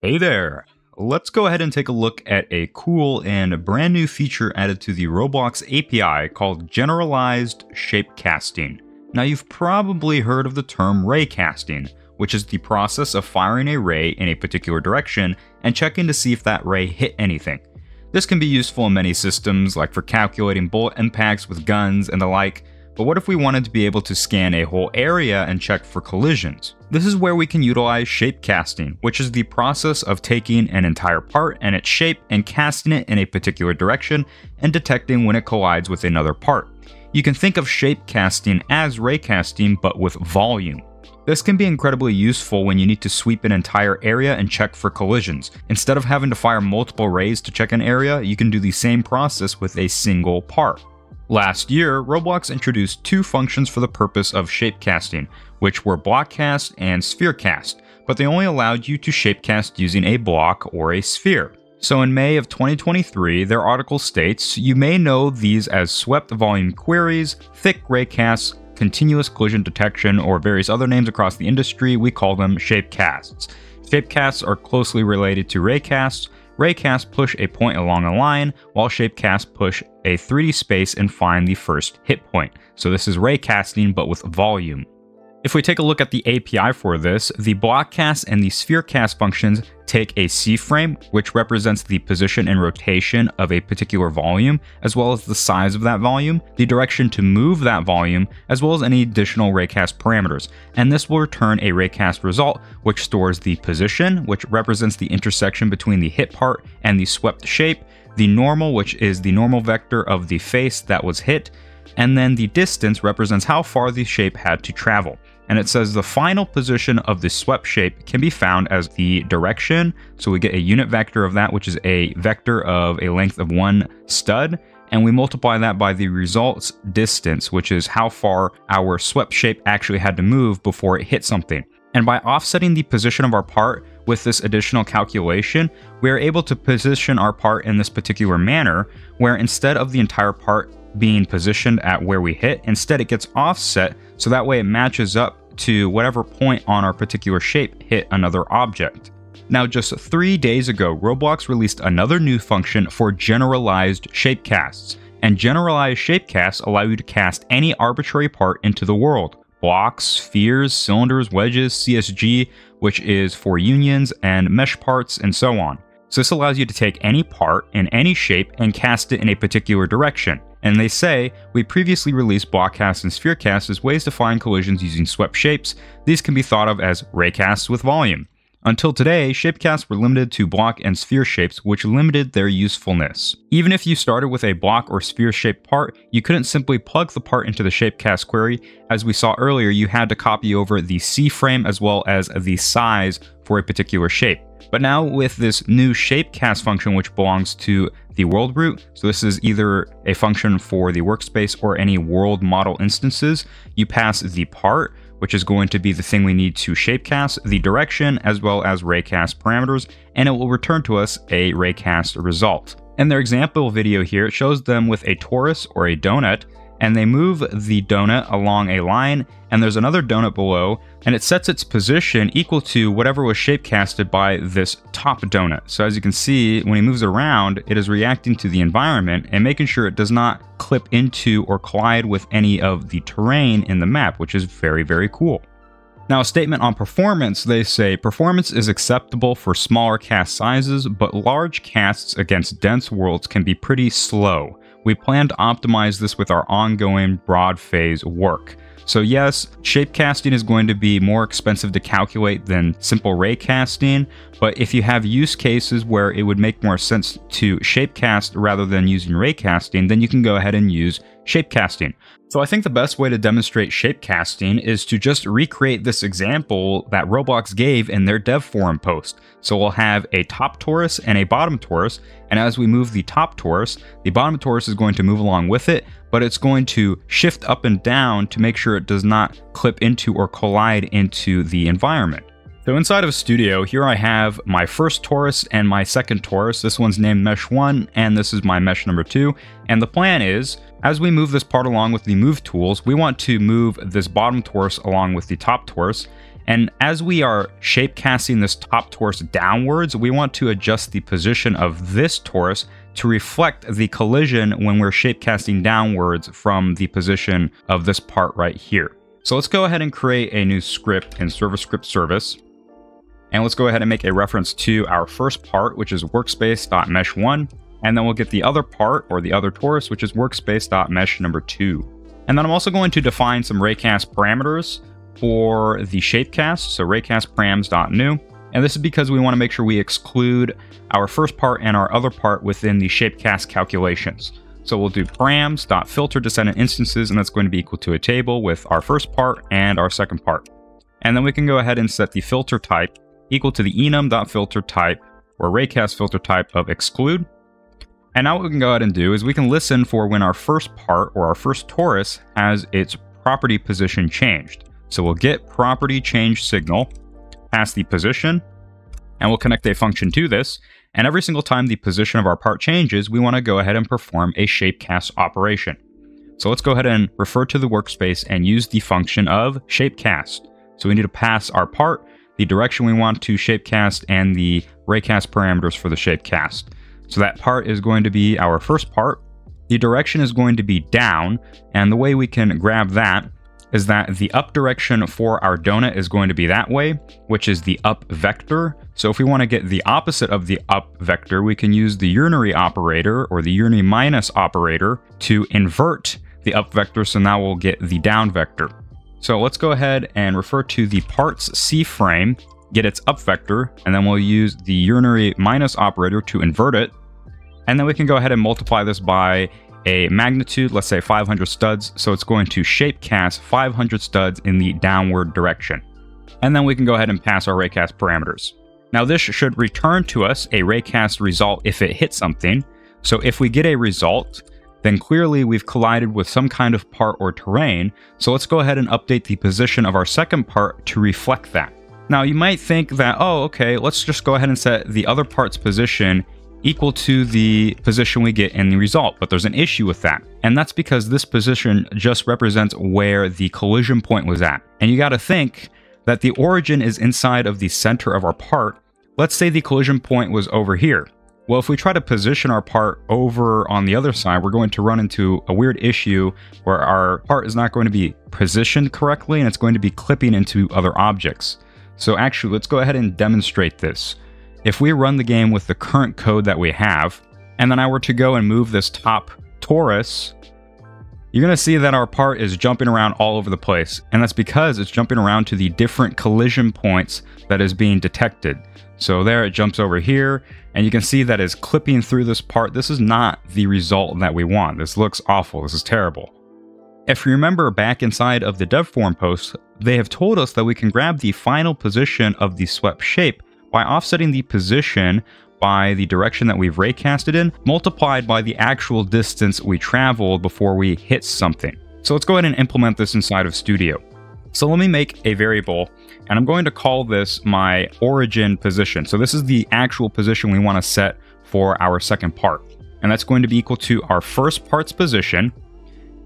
Hey there! Let's go ahead and take a look at a cool and brand new feature added to the Roblox API called Generalized Shape Casting. Now you've probably heard of the term ray casting, which is the process of firing a ray in a particular direction and checking to see if that ray hit anything. This can be useful in many systems, like for calculating bullet impacts with guns and the like. But what if we wanted to be able to scan a whole area and check for collisions? This is where we can utilize shape casting, which is the process of taking an entire part and its shape and casting it in a particular direction and detecting when it collides with another part. You can think of shape casting as ray casting, but with volume. This can be incredibly useful when you need to sweep an entire area and check for collisions. Instead of having to fire multiple rays to check an area, you can do the same process with a single part. Last year, Roblox introduced two functions for the purpose of shapecasting, which were blockcast and spherecast, but they only allowed you to shapecast using a block or a sphere. So in May of 2023, their article states, you may know these as swept volume queries, thick raycasts, continuous collision detection, or various other names across the industry. We call them shapecasts. Shapecasts are closely related to raycasts. Raycasts push a point along a line, while shapecasts push a 3D space and find the first hit point. So this is raycasting, but with volume. If we take a look at the API for this, the blockcast and the spherecast functions take a C-frame, which represents the position and rotation of a particular volume, as well as the size of that volume, the direction to move that volume, as well as any additional raycast parameters. And this will return a raycast result, which stores the position, which represents the intersection between the hit part and the swept shape, the normal, which is the normal vector of the face that was hit, and then the distance represents how far the shape had to travel. And it says the final position of the swept shape can be found as the direction. So we get a unit vector of that, which is a vector of a length of one stud. And we multiply that by the results distance, which is how far our swept shape actually had to move before it hit something. And by offsetting the position of our part with this additional calculation, we are able to position our part in this particular manner, where instead of the entire part being positioned at where we hit, instead it gets offset, so that way it matches up to whatever point on our particular shape hit another object. Now, just 3 days ago, Roblox released another new function for generalized shapecasts, and generalized shapecasts allow you to cast any arbitrary part into the world. Blocks, spheres, cylinders, wedges, CSG, which is for unions and mesh parts and so on. So this allows you to take any part in any shape and cast it in a particular direction. And they say, we previously released blockcast and spherecast as ways to find collisions using swept shapes. These can be thought of as raycasts with volume. Until today, shapecasts were limited to block and sphere shapes, which limited their usefulness. Even if you started with a block or sphere-shaped part, you couldn't simply plug the part into the shapecast query. As we saw earlier, you had to copy over the C-frame as well as the size for a particular shape. But now with this new shapecast function, which belongs to the world root, so this is either a function for the workspace or any world model instances, you pass the part, which is going to be the thing we need to shapecast, the direction, as well as raycast parameters, and it will return to us a raycast result. In their example video here, it shows them with a torus or a donut, and they move the donut along a line, and there's another donut below, and it sets its position equal to whatever was shapecasted by this top donut. So as you can see, when he moves around, it is reacting to the environment and making sure it does not clip into or collide with any of the terrain in the map, which is very, very cool. Now, a statement on performance, they say, performance is acceptable for smaller cast sizes, but large casts against dense worlds can be pretty slow. We plan to optimize this with our ongoing broad phase work. So yes, shapecasting is going to be more expensive to calculate than simple raycasting, but if you have use cases where it would make more sense to shapecast rather than using raycasting, then you can go ahead and use shapecasting. So I think the best way to demonstrate shapecasting is to just recreate this example that Roblox gave in their DevForum post. So we'll have a top torus and a bottom torus, and as we move the top torus, the bottom torus is going to move along with it, but it's going to shift up and down to make sure it does not clip into or collide into the environment. So inside of Studio, here I have my first torus and my second torus. This one's named mesh 1, and this is my mesh number 2. And the plan is, as we move this part along with the move tools, we want to move this bottom torus along with the top torus. And as we are shape casting this top torus downwards, we want to adjust the position of this torus to reflect the collision when we're shape casting downwards from the position of this part right here. So let's go ahead and create a new script in ServerScriptService. And let's go ahead and make a reference to our first part, which is workspace.mesh1. And then we'll get the other part, or the other torus, which is workspace.mesh2. And then I'm also going to define some raycast parameters for the shapecast, so raycastparams.new. And this is because we want to make sure we exclude our first part and our other part within the shapecast calculations. So we'll do params.filter descendant instances, and that's going to be equal to a table with our first part and our second part. And then we can go ahead and set the filter type equal to the enum.filter type or raycast filter type of exclude. And now what we can go ahead and do is we can listen for when our first part or our first torus has its property position changed. So we'll get property change signal, pass the position, and we'll connect a function to this. And every single time the position of our part changes, we want to go ahead and perform a shapecast operation. So let's go ahead and refer to the workspace and use the function of shapecast. So we need to pass our part, the direction we want to shapecast, and the raycast parameters for the shapecast. So that part is going to be our first part. The direction is going to be down, and the way we can grab that is that the up direction for our donut is going to be that way, which is the up vector. So if we want to get the opposite of the up vector, we can use the unary operator or the unary minus operator to invert the up vector. So now we'll get the down vector. So let's go ahead and refer to the parts C frame, get its up vector, and then we'll use the unary minus operator to invert it. And then we can go ahead and multiply this by a magnitude, let's say 500 studs. So it's going to shape cast 500 studs in the downward direction. And then we can go ahead and pass our raycast parameters. Now this should return to us a raycast result if it hits something. So if we get a result, then clearly we've collided with some kind of part or terrain. So let's go ahead and update the position of our second part to reflect that. Now you might think that, oh, okay, let's just go ahead and set the other part's position equal to the position we get in the result, but there's an issue with that. And that's because this position just represents where the collision point was at. And you got to think that the origin is inside of the center of our part. Let's say the collision point was over here. Well, if we try to position our part over on the other side, we're going to run into a weird issue where our part is not going to be positioned correctly and it's going to be clipping into other objects. So actually, let's go ahead and demonstrate this. If we run the game with the current code that we have, and then I were to go and move this top torus, you're going to see that our part is jumping around all over the place. And that's because it's jumping around to the different collision points that is being detected. So there it jumps over here, and you can see that it's clipping through this part. This is not the result that we want. This looks awful. This is terrible. If you remember back inside of the DevForum post, they have told us that we can grab the final position of the swept shape by offsetting the position by the direction that we've raycasted in, multiplied by the actual distance we traveled before we hit something. So let's go ahead and implement this inside of Studio. So let me make a variable, and I'm going to call this my origin position. So this is the actual position we want to set for our second part. And that's going to be equal to our first part's position.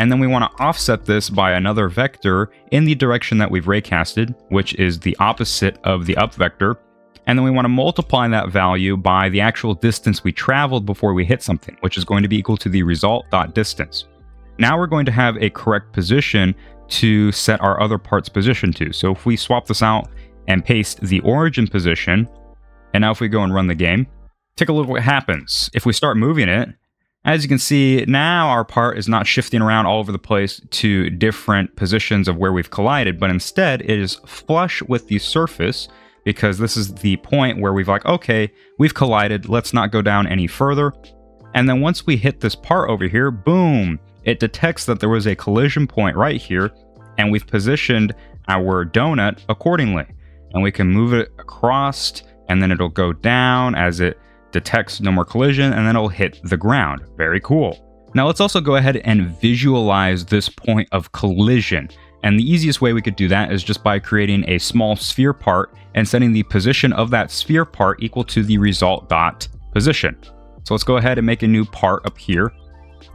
And then we want to offset this by another vector in the direction that we've raycasted, which is the opposite of the up vector. And then we want to multiply that value by the actual distance we traveled before we hit something, which is going to be equal to the result.distance. Now we're going to have a correct position to set our other part's position to. So if we swap this out and paste the origin position, and now if we go and run the game, take a look at what happens. If we start moving it, as you can see, now our part is not shifting around all over the place to different positions of where we've collided, but instead it is flush with the surface, because this is the point where we've like, okay, we've collided, let's not go down any further. And then once we hit this part over here, boom, it detects that there was a collision point right here, and we've positioned our donut accordingly. And we can move it across, and then it'll go down as it detects no more collision, and then it'll hit the ground. Very cool. Now let's also go ahead and visualize this point of collision. And the easiest way we could do that is just by creating a small sphere part and setting the position of that sphere part equal to the result.position. So let's go ahead and make a new part up here.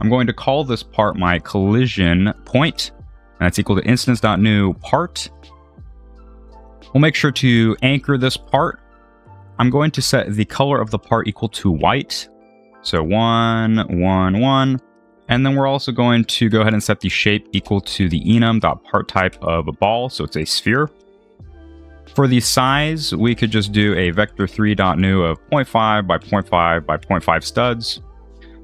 I'm going to call this part my collision point, and that's equal to instance.new part. We'll make sure to anchor this part. I'm going to set the color of the part equal to white. So 1, 1, 1. And then we're also going to go ahead and set the shape equal to the enum.part type of a ball. So it's a sphere. For the size, we could just do a vector3.new of 0.5 by 0.5 by 0.5 studs.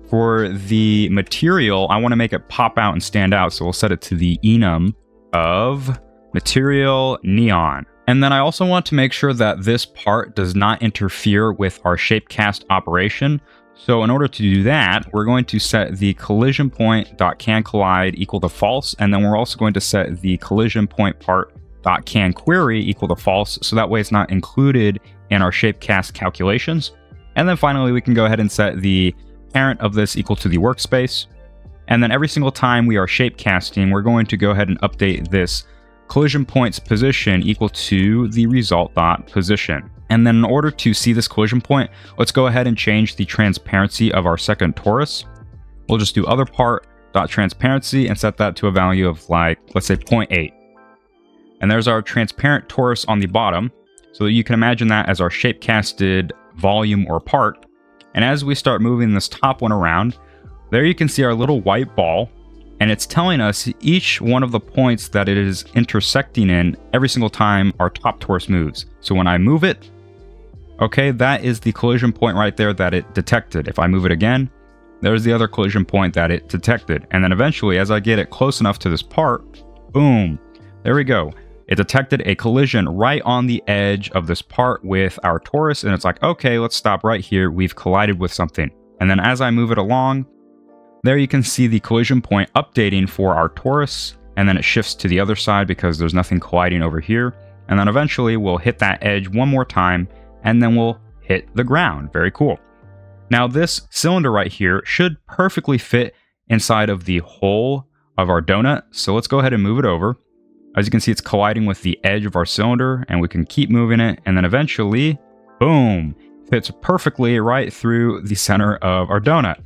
For the material, I want to make it pop out and stand out. So we'll set it to the enum of material neon. And then I also want to make sure that this part does not interfere with our shapecast operation. So in order to do that, we're going to set the collision point.canCollide equal to false. And then we're also going to set the collision point part.canQuery equal to false. So that way it's not included in our shapecast calculations. And then finally, we can go ahead and set the parent of this equal to the workspace. And then every single time we are shapecasting, we're going to go ahead and update this collision point's position equal to the result.position. And then in order to see this collision point, let's go ahead and change the transparency of our second torus. We'll just do other part.transparency and set that to a value of, like, let's say 0.8. And there's our transparent torus on the bottom. So you can imagine that as our shapecasted volume or part. And as we start moving this top one around, there you can see our little white ball, and it's telling us each one of the points that it is intersecting in every single time our top torus moves. So when I move it, okay, that is the collision point right there that it detected. If I move it again, there's the other collision point that it detected. And then eventually, as I get it close enough to this part, boom, there we go. It detected a collision right on the edge of this part with our torus, and it's like, okay, let's stop right here. We've collided with something. And then as I move it along, there you can see the collision point updating for our torus, and then it shifts to the other side because there's nothing colliding over here. And then eventually we'll hit that edge one more time, and then we'll hit the ground. Very cool. Now this cylinder right here should perfectly fit inside of the hole of our donut. So let's go ahead and move it over. As you can see, it's colliding with the edge of our cylinder, and we can keep moving it. And then eventually, boom, fits perfectly right through the center of our donut.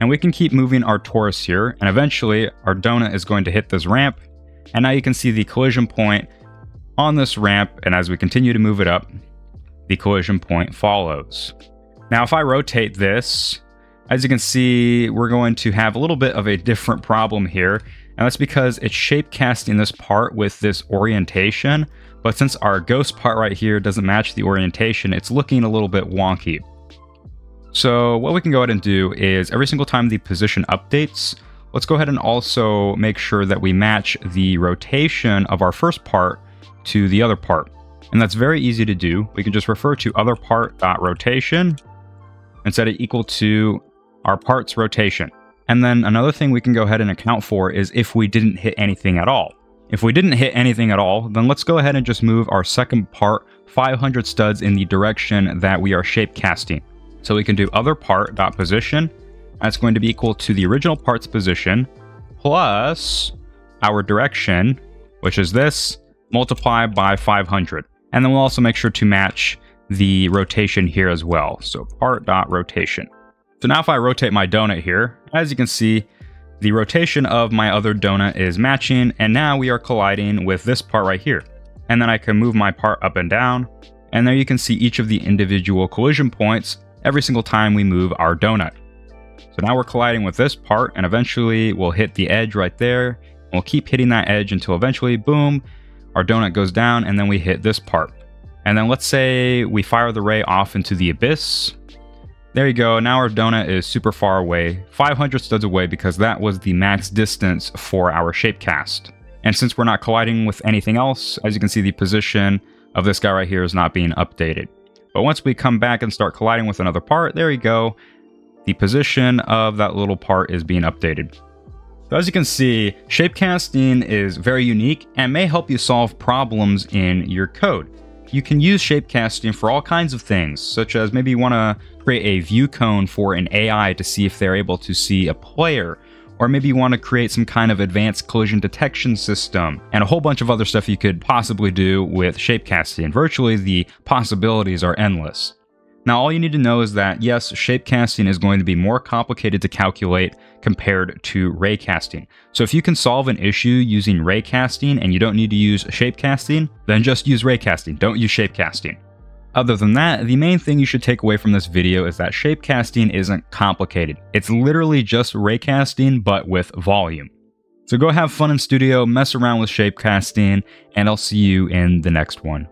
And we can keep moving our torus here, and eventually our donut is going to hit this ramp. And now you can see the collision point on this ramp, and as we continue to move it up, the collision point follows. Now if I rotate this, as you can see, we're going to have a little bit of a different problem here. And that's because it's shape casting this part with this orientation, but since our ghost part right here doesn't match the orientation, it's looking a little bit wonky. So what we can go ahead and do is every single time the position updates, let's go ahead and also make sure that we match the rotation of our first part to the other part. And that's very easy to do. We can just refer to other part.rotation and set it equal to our part's rotation. And then another thing we can go ahead and account for is if we didn't hit anything at all. If we didn't hit anything at all, then let's go ahead and just move our second part 500 studs in the direction that we are shape casting. So we can do other part.position. That's going to be equal to the original part's position plus our direction, which is this, multiplied by 500. And then we'll also make sure to match the rotation here as well. So part.rotation. So now if I rotate my donut here, as you can see, the rotation of my other donut is matching. And now we are colliding with this part right here. And then I can move my part up and down. And there you can see each of the individual collision points every single time we move our donut. So now we're colliding with this part, and eventually we'll hit the edge right there. And we'll keep hitting that edge until eventually, boom, our donut goes down, and then we hit this part. And then let's say we fire the ray off into the abyss. There you go. Now our donut is super far away, 500 studs away, because that was the max distance for our shape cast. And since we're not colliding with anything else, as you can see, the position of this guy right here is not being updated. But once we come back and start colliding with another part, there you go. The position of that little part is being updated. So as you can see, shape casting is very unique and may help you solve problems in your code. You can use shape casting for all kinds of things, such as maybe you want to create a view cone for an AI to see if they're able to see a player, or maybe you want to create some kind of advanced collision detection system, and a whole bunch of other stuff you could possibly do with shape casting. Virtually the possibilities are endless. Now, all you need to know is that, yes, shape casting is going to be more complicated to calculate compared to ray casting. So if you can solve an issue using ray casting and you don't need to use shape casting, then just use ray casting. Don't use shape casting. Other than that, the main thing you should take away from this video is that shape casting isn't complicated. It's literally just ray casting, but with volume. So go have fun in Studio, mess around with shape casting, and I'll see you in the next one.